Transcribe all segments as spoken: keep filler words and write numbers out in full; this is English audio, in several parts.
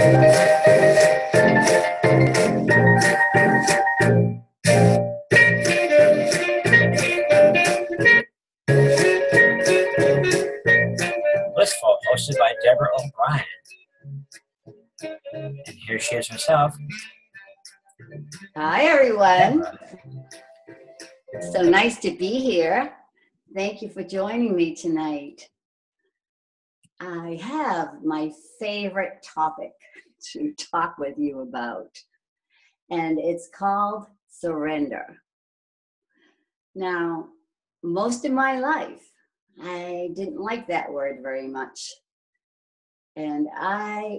Blissful, hosted by Deborah O'Brien. And here she is herself. Hi, everyone. Deborah. So nice to be here. Thank you for joining me tonight. I have my favorite topic to talk with you about, and it's called surrender. Now, most of my life, I didn't like that word very much, and I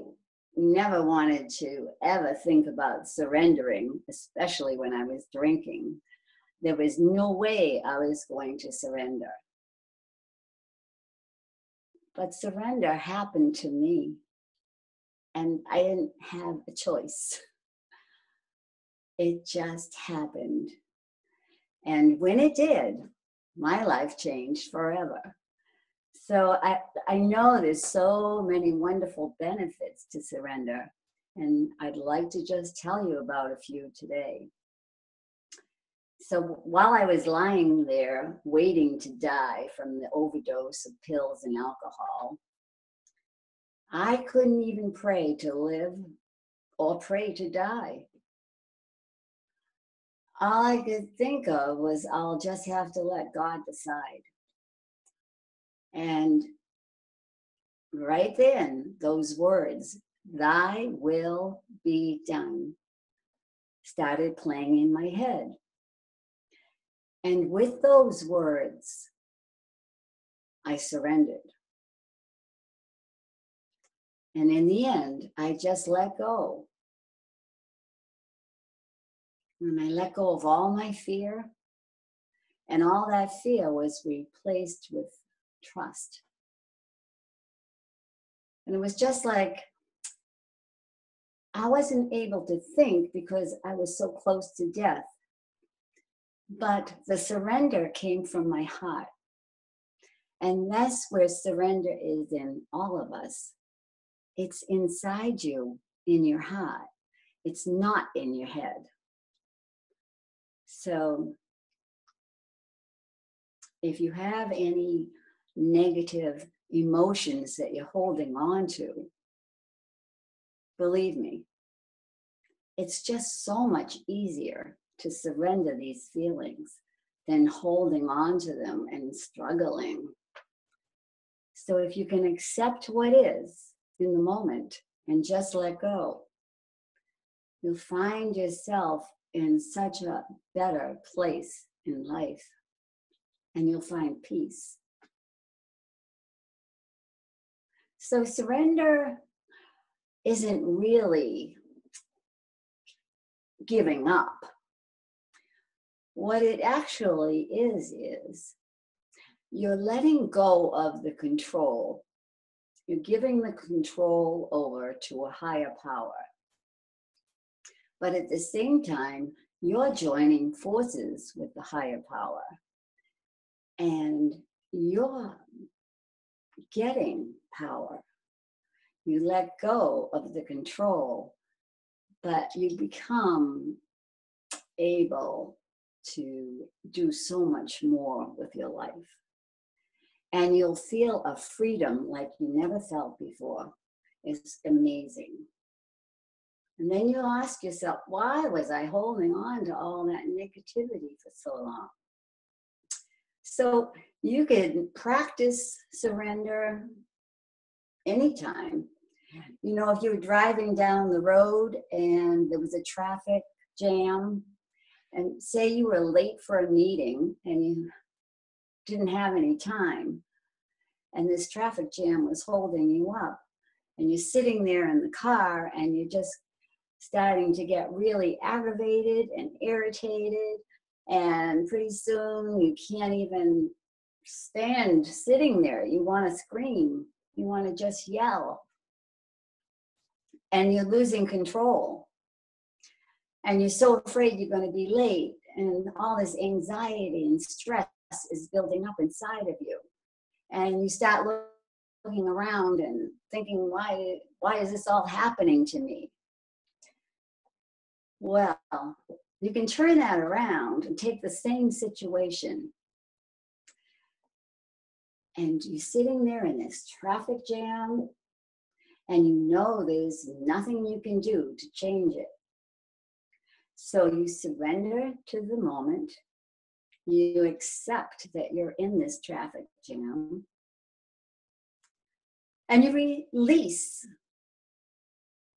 never wanted to ever think about surrendering, especially when I was drinking. There was no way I was going to surrender. But surrender happened to me, and I didn't have a choice. It just happened. And when it did, my life changed forever. So I, I know there's so many wonderful benefits to surrender, and I'd like to just tell you about a few today. So while I was lying there waiting to die from the overdose of pills and alcohol, I couldn't even pray to live or pray to die. All I could think of was, I'll just have to let God decide. And right then, those words, "Thy will be done," started playing in my head. And with those words, I surrendered. And in the end, I just let go. And I let go of all my fear, and all that fear was replaced with trust. And it was just like, I wasn't able to think because I was so close to death. But the surrender came from my heart. And that's where surrender is in all of us. It's inside you, in your heart. It's not in your head. So if you have any negative emotions that you're holding on to, believe me, it's just so much easier to surrender these feelings than holding on to them and struggling. So if you can accept what is in the moment and just let go, you'll find yourself in such a better place in life, and you'll find peace. So surrender isn't really giving up. What it actually is, is you're letting go of the control. You're giving the control over to a higher power. But at the same time, you're joining forces with the higher power. And you're getting power. You let go of the control, but you become able to do so much more with your life. And you'll feel a freedom like you never felt before. It's amazing. And then you'll ask yourself, why was I holding on to all that negativity for so long? So you can practice surrender anytime. You know, if you were driving down the road and there was a traffic jam, and say you were late for a meeting and you didn't have any time, and this traffic jam was holding you up, and you're sitting there in the car and you're just starting to get really aggravated and irritated, and pretty soon you can't even stand sitting there. You want to scream. You want to just yell. And you're losing control. And you're so afraid you're going to be late, and all this anxiety and stress is building up inside of you. And you start looking around and thinking, why, why is this all happening to me? Well, you can turn that around and take the same situation. And you're sitting there in this traffic jam, and you know there's nothing you can do to change it. So you surrender to the moment. You accept that you're in this traffic jam. And you release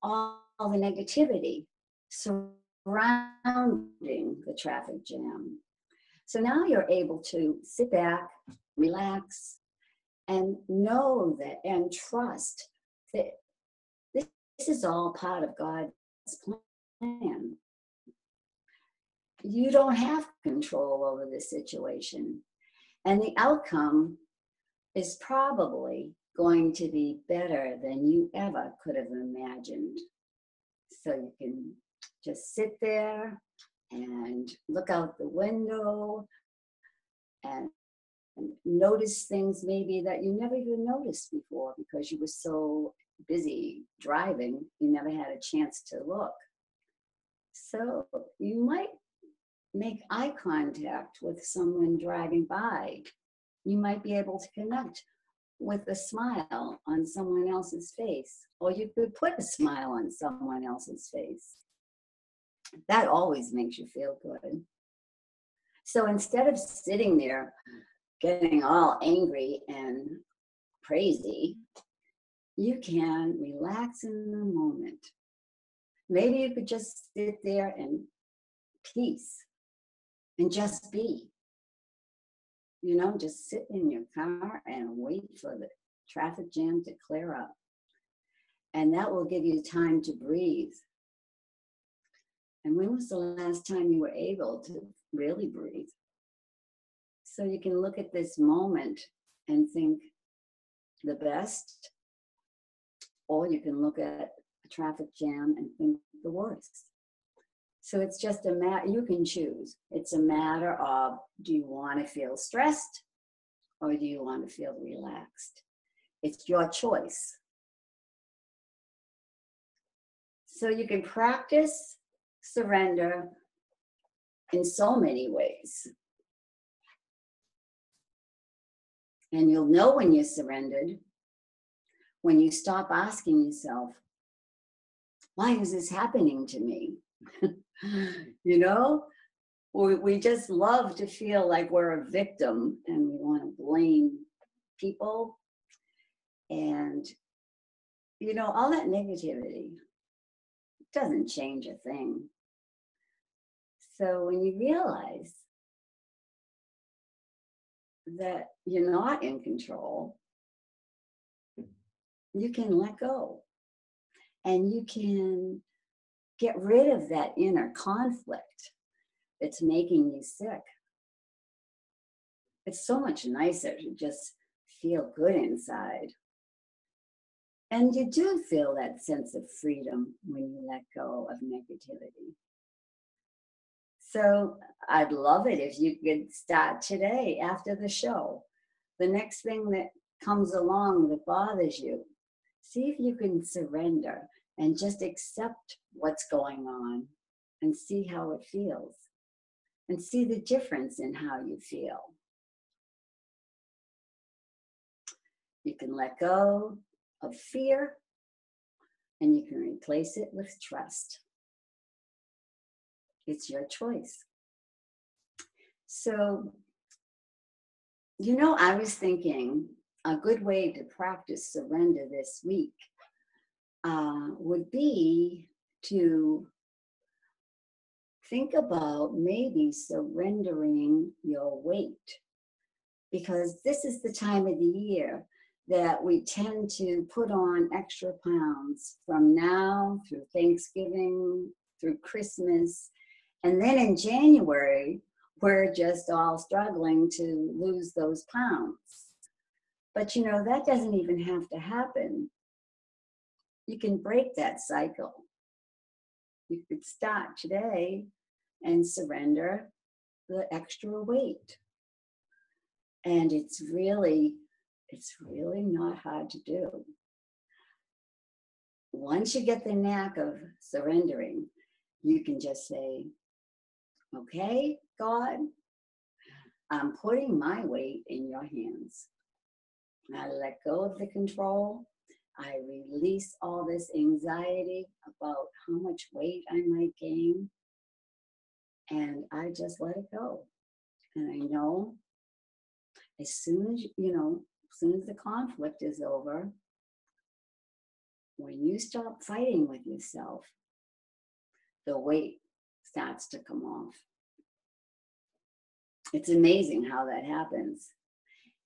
all the negativity surrounding the traffic jam. So now you're able to sit back, relax, and know that and trust that this, this is all part of God's plan. You don't have control over this situation, and the outcome is probably going to be better than you ever could have imagined. So you can just sit there and look out the window and notice things maybe that you never even noticed before, because you were so busy driving, you never had a chance to look. So you might make eye contact with someone driving by. You might be able to connect with a smile on someone else's face, or you could put a smile on someone else's face. That always makes you feel good. So instead of sitting there getting all angry and crazy, you can relax in the moment. Maybe you could just sit there in peace and just be. You know, just sit in your car and wait for the traffic jam to clear up. And that will give you time to breathe. And when was the last time you were able to really breathe? So you can look at this moment and think the best, or you can look at a traffic jam and think the worst. So it's just a matter, you can choose. It's a matter of, do you want to feel stressed or do you want to feel relaxed? It's your choice. So you can practice surrender in so many ways. And you'll know when you're surrendered, when you stop asking yourself, why is this happening to me? You know, we, we just love to feel like we're a victim and we want to blame people. And, you know, all that negativity doesn't change a thing. So when you realize that you're not in control, you can let go and you can get rid of that inner conflict that's making you sick. It's so much nicer to just feel good inside. And you do feel that sense of freedom when you let go of negativity. So I'd love it if you could start today after the show. The next thing that comes along that bothers you, see if you can surrender and just accept what's going on and see how it feels and see the difference in how you feel. You can let go of fear and you can replace it with trust. It's your choice. So, you know, I was thinking a good way to practice surrender this week uh, would be to think about maybe surrendering your weight, because this is the time of the year that we tend to put on extra pounds from now through Thanksgiving, through Christmas, and then in January, we're just all struggling to lose those pounds. But you know, that doesn't even have to happen. You can break that cycle. You could start today and surrender the extra weight. And it's really It's really not hard to do. Once you get the knack of surrendering, you can just say, okay, God, I'm putting my weight in your hands. I let go of the control. I release all this anxiety about how much weight I might gain. And I just let it go. And I know as soon as, you know, as soon as the conflict is over, when you stop fighting with yourself, the weight starts to come off. It's amazing how that happens.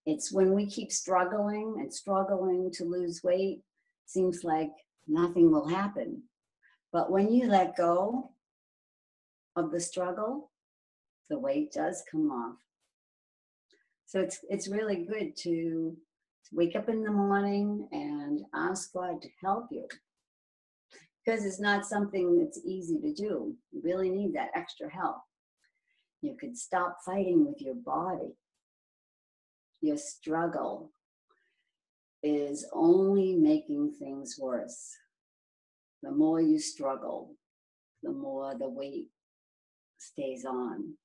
It's when we keep struggling and struggling to lose weight, seems like nothing will happen. But when you let go of the struggle, the weight does come off. So it's it's really good to wake up in the morning and ask God to help you, because it's not something that's easy to do. You really need that extra help. You could stop fighting with your body. Your struggle is only making things worse. The more you struggle, the more the weight stays on.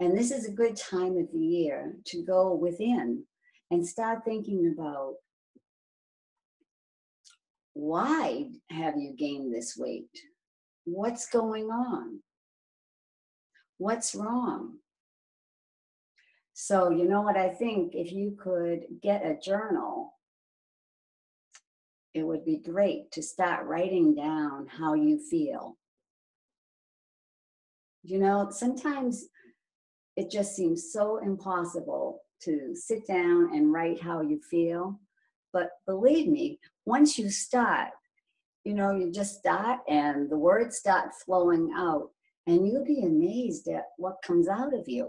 And this is a good time of the year to go within and start thinking about, why have you gained this weight? What's going on? What's wrong? So you know what, I think if you could get a journal, it would be great to start writing down how you feel. You know, sometimes it just seems so impossible to sit down and write how you feel. But believe me, once you start, you know, you just start and the words start flowing out, and you'll be amazed at what comes out of you.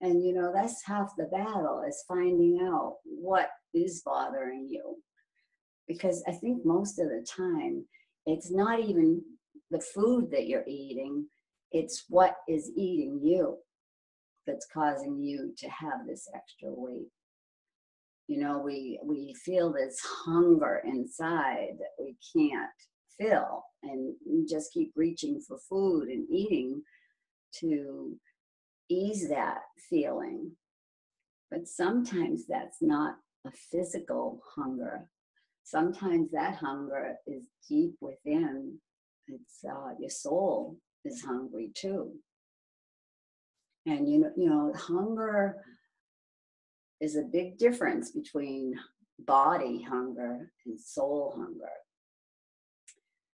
And, you know, that's half the battle, is finding out what is bothering you. Because I think most of the time, it's not even the food that you're eating, it's what is eating you that's causing you to have this extra weight. You know, we, we feel this hunger inside that we can't fill, and we just keep reaching for food and eating to ease that feeling. But sometimes that's not a physical hunger. Sometimes that hunger is deep within. It's uh, your soul is hungry too. And you know, you know, hunger is a big difference between body hunger and soul hunger.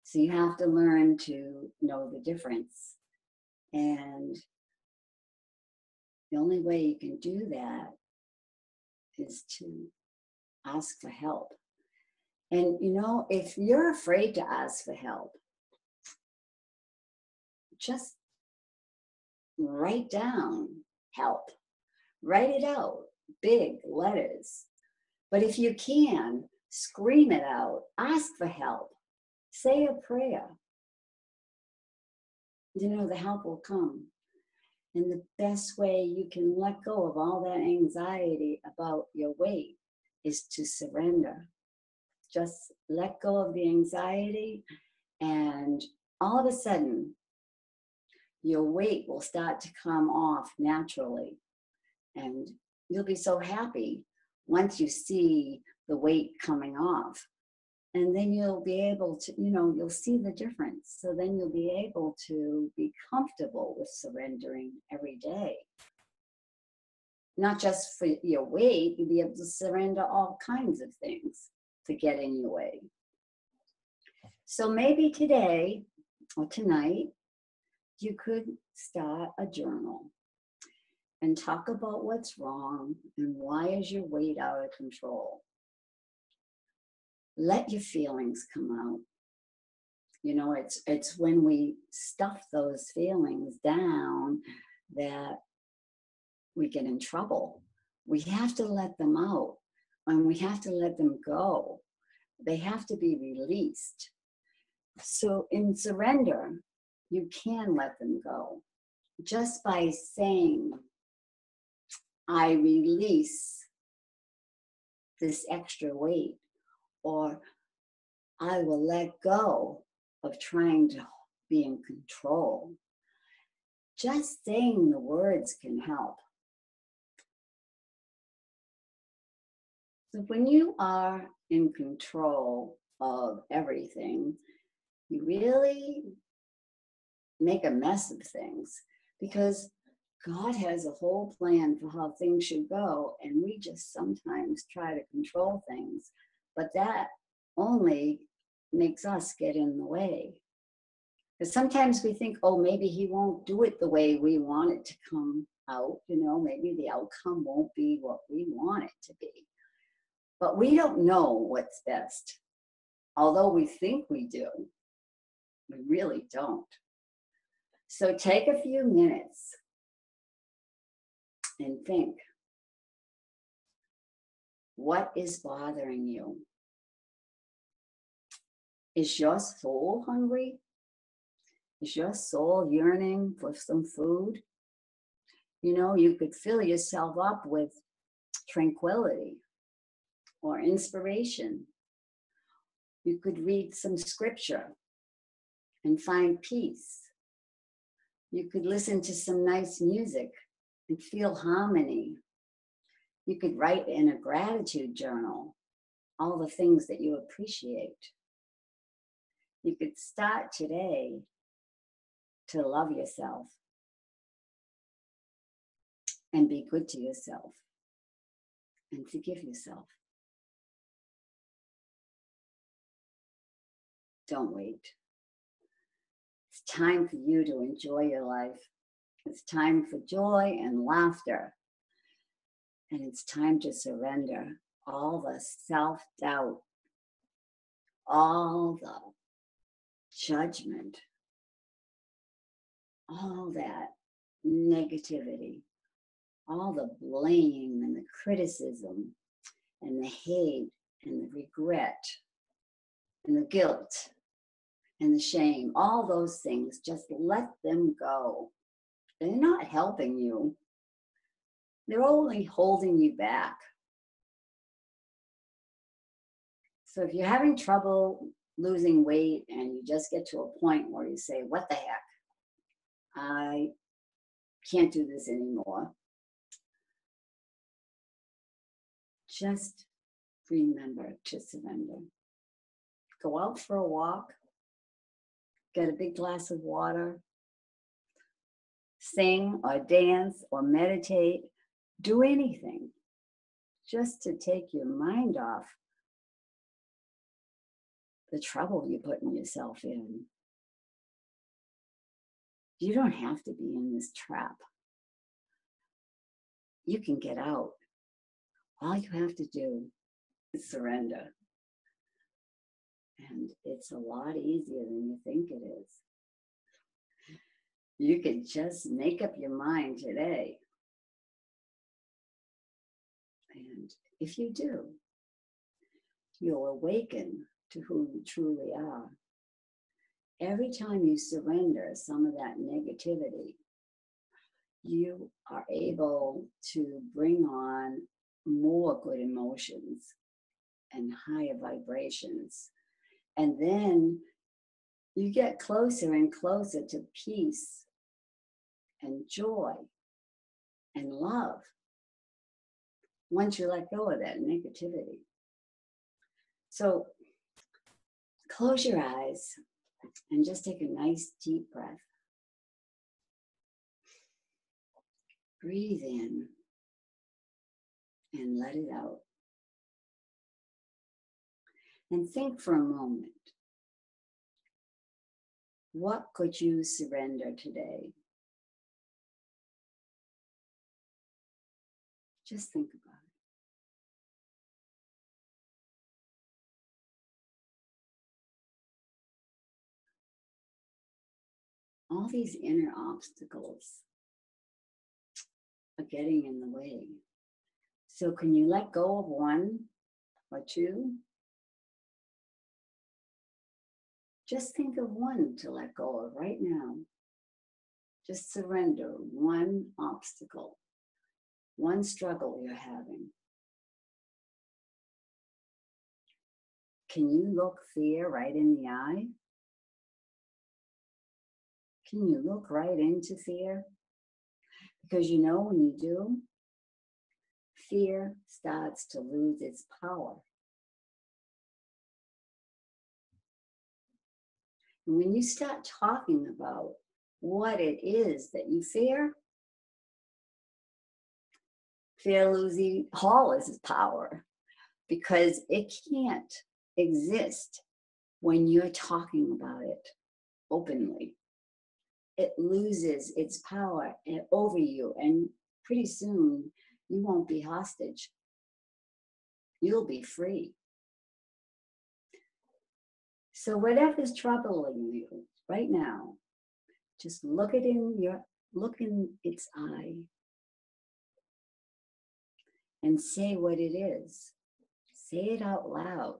So you have to learn to know the difference. And the only way you can do that is to ask for help. And you know, if you're afraid to ask for help, just write down help. Write it out, big letters. But if you can, scream it out. Ask for help. Say a prayer. You know, the help will come. And the best way you can let go of all that anxiety about your weight is to surrender. Just let go of the anxiety, and all of a sudden, your weight will start to come off naturally. And you'll be so happy once you see the weight coming off. And then you'll be able to, you know, you'll see the difference. So then you'll be able to be comfortable with surrendering every day. Not just for your weight, you'll be able to surrender all kinds of things to get in your way. So maybe today or tonight, you could start a journal and talk about what's wrong and why is your weight out of control. Let your feelings come out. You know, it's it's when we stuff those feelings down that we get in trouble. We have to let them out, and we have to let them go. They have to be released. So in surrender, you can let them go just by saying, I release this extra weight, or I will let go of trying to be in control. Just saying the words can help. So when you are in control of everything, you really make a mess of things, because God has a whole plan for how things should go, and we just sometimes try to control things, but that only makes us get in the way. Because sometimes we think, oh, maybe he won't do it the way we want it to come out, you know, maybe the outcome won't be what we want it to be. But we don't know what's best. Although we think we do, we really don't. So take a few minutes and think, what is bothering you? Is your soul hungry? Is your soul yearning for some food? You know, you could fill yourself up with tranquility or inspiration. You could read some scripture and find peace. You could listen to some nice music and feel harmony. You could write in a gratitude journal all the things that you appreciate. You could start today to love yourself and be good to yourself and forgive yourself. Don't wait. It's time for you to enjoy your life. It's time for joy and laughter. And it's time to surrender all the self-doubt, all the judgment, all that negativity, all the blame and the criticism and the hate and the regret and the guilt and the shame, all those things, just let them go. They're not helping you. They're only holding you back. So if you're having trouble losing weight and you just get to a point where you say, what the heck, I can't do this anymore, just remember to surrender. Go out for a walk, get a big glass of water, sing or dance or meditate, do anything just to take your mind off the trouble you're putting yourself in. You don't have to be in this trap. You can get out. All you have to do is surrender. And it's a lot easier than you think it is. You can just make up your mind today. And if you do, you'll awaken to who you truly are. Every time you surrender some of that negativity, you are able to bring on more good emotions and higher vibrations. And then you get closer and closer to peace and joy and love once you let go of that negativity. So close your eyes and just take a nice deep breath. Breathe in and let it out. And think for a moment, what could you surrender today? Just think about it. All these inner obstacles are getting in the way. So can you let go of one or two? Just think of one to let go of right now. Just surrender one obstacle, one struggle you're having. Can you look fear right in the eye? Can you look right into fear? Because you know when you do, fear starts to lose its power. And when you start talking about what it is that you fear, fear loses all its power, because it can't exist when you're talking about it openly. It loses its power over you, and pretty soon you won't be hostage. You'll be free. So whatever's troubling you right now, just look it in your look in its eye and say what it is. Say it out loud.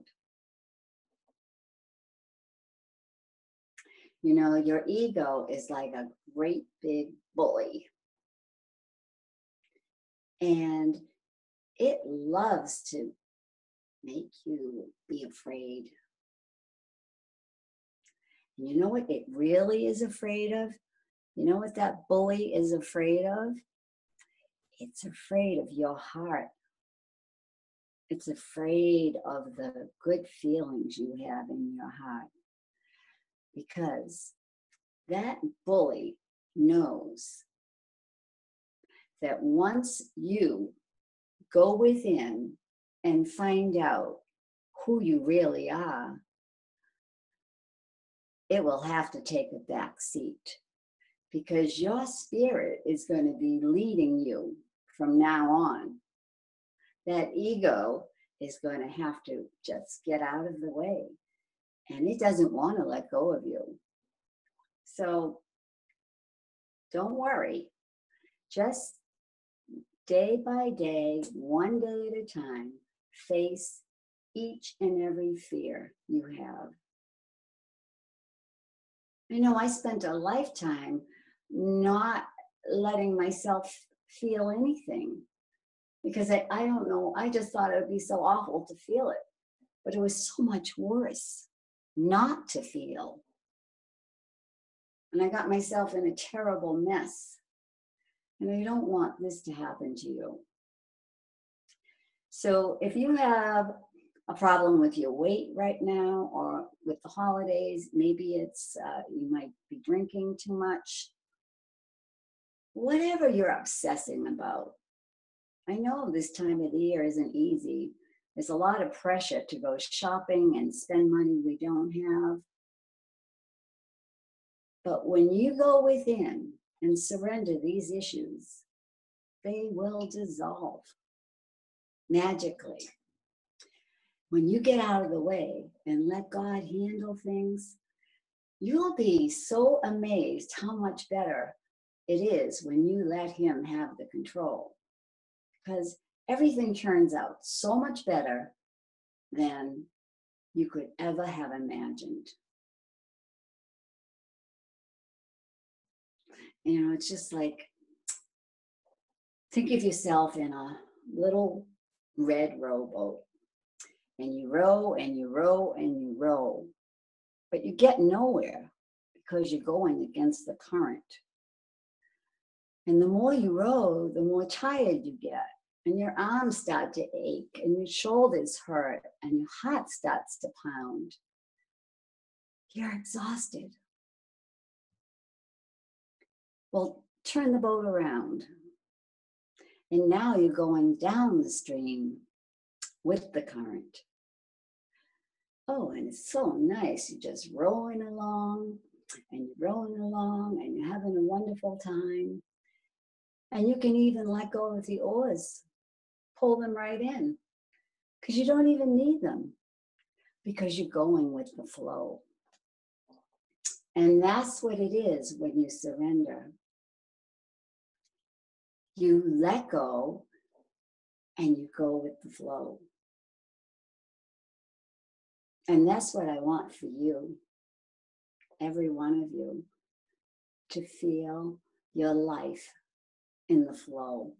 You know, your ego is like a great big bully. And it loves to make you be afraid. And you know what it really is afraid of? You know what that bully is afraid of? It's afraid of your heart. It's afraid of the good feelings you have in your heart. Because that bully knows that once you go within and find out who you really are, it will have to take a back seat, because your spirit is going to be leading you from now on. That ego is going to have to just get out of the way. And it doesn't want to let go of you. So don't worry. Just day by day, one day at a time, face each and every fear you have. You know, I spent a lifetime not letting myself feel anything, because I, I don't know, I just thought it would be so awful to feel it, but it was so much worse not to feel. And I got myself in a terrible mess. And I don't want this to happen to you. So if you have a problem with your weight right now, or with the holidays, maybe it's uh, you might be drinking too much, whatever you're obsessing about. I know this time of the year isn't easy. There's a lot of pressure to go shopping and spend money we don't have. But when you go within and surrender these issues, they will dissolve magically. When you get out of the way and let God handle things, you'll be so amazed how much better it is when you let Him have the control. Because everything turns out so much better than you could ever have imagined. You know, it's just like, think of yourself in a little red rowboat, and you row and you row and you row, but you get nowhere because you're going against the current. And the more you row, the more tired you get. And your arms start to ache, and your shoulders hurt, and your heart starts to pound. You're exhausted. Well, turn the boat around. And now you're going down the stream with the current. Oh, and it's so nice. You're just rowing along, and you're rowing along, and you're having a wonderful time. And you can even let go of the oars. Pull them right in, because you don't even need them, because you're going with the flow. And that's what it is when you surrender. You let go and you go with the flow. And that's what I want for you, every one of you, to feel your life in the flow.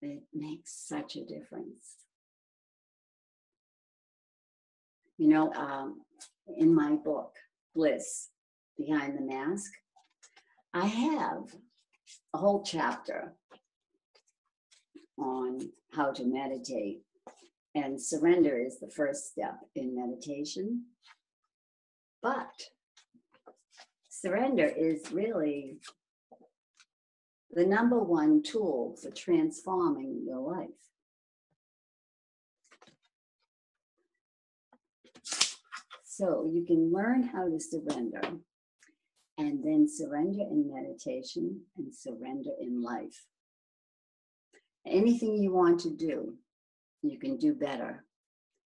It makes such a difference. you know, um, in my book, Bliss Behind the Mask, I have a whole chapter on how to meditate, and surrender is the first step in meditation. But surrender is really the number one tool for transforming your life. So you can learn how to surrender, and then surrender in meditation and surrender in life. Anything you want to do, you can do better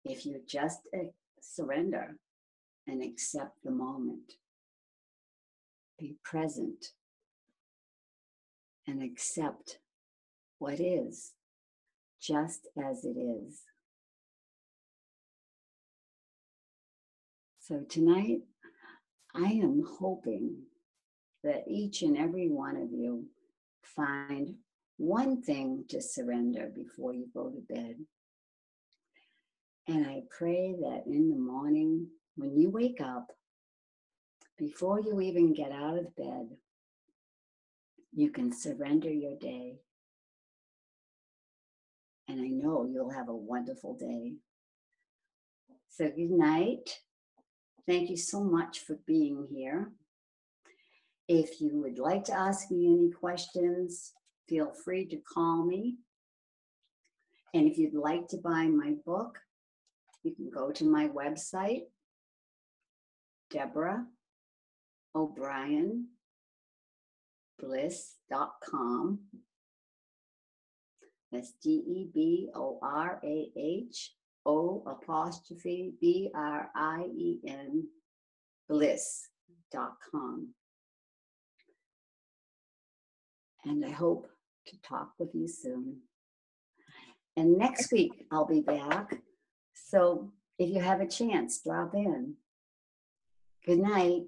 if you just surrender and accept the moment. Be present and accept what is, just as it is. So tonight, I am hoping that each and every one of you find one thing to surrender before you go to bed. And I pray that in the morning, when you wake up, before you even get out of bed, you can surrender your day. And I know you'll have a wonderful day. So good night. Thank you so much for being here. If you would like to ask me any questions, feel free to call me. And if you'd like to buy my book, you can go to my website, Deborah O'Brien bliss dot com. That's D E B O R A H O apostrophe B R I E N bliss dot com. And I hope to talk with you soon. And next week I'll be back. So if you have a chance, drop in. Good night.